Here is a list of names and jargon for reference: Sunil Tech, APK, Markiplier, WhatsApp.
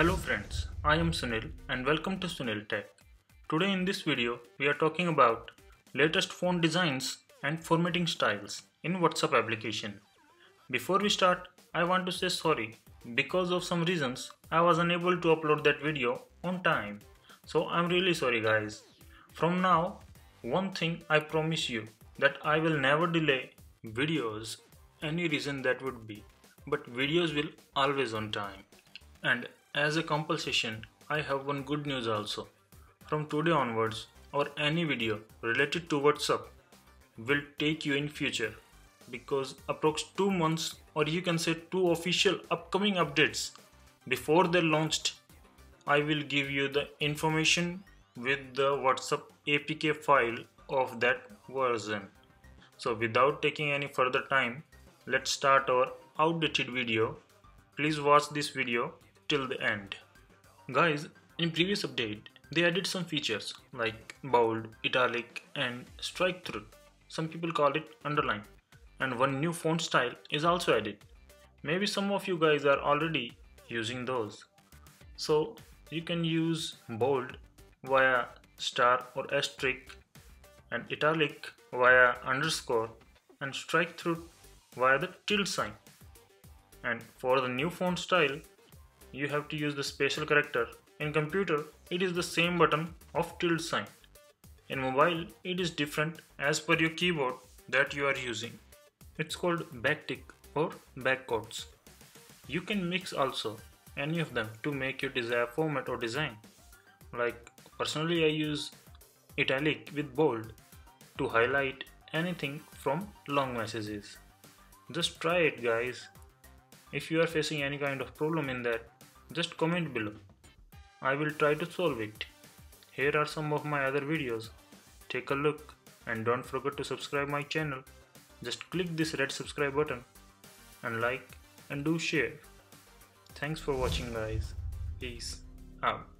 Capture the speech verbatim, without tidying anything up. Hello friends, I am Sunil and welcome to Sunil Tech. Today in this video, we are talking about latest font designs and formatting styles in WhatsApp application. Before we start, I want to say sorry, because of some reasons I was unable to upload that video on time. So I'm really sorry guys. From now, one thing I promise you, that I will never delay videos, any reason that would be, but videos will always on time. And as a compensation, I have one good news also. From today onwards, or any video related to WhatsApp will take you in future, because approx two months, or you can say two official upcoming updates before they launched, I will give you the information with the WhatsApp A P K file of that version. So without taking any further time, let's start our outdated video. Please watch this video till the end. Guys, in previous update, they added some features like bold, italic and strike through. Some people call it underline. And one new font style is also added. Maybe some of you guys are already using those. So you can use bold via star or asterisk, and italic via underscore, and strike through via the tilde sign. And for the new font style, you have to use the special character. In computer, it is the same button of tilde sign. In mobile, it is different as per your keyboard that you are using. It's called backtick or backquotes. You can mix also any of them to make your desired format or design. Like personally, I use italic with bold to highlight anything from long messages. Just try it guys. If you are facing any kind of problem in that, just comment below. I will try to solve it. Here are some of my other videos. Take a look and don't forget to subscribe my channel. Just click this red subscribe button and like and do share. Thanks for watching guys. Peace out.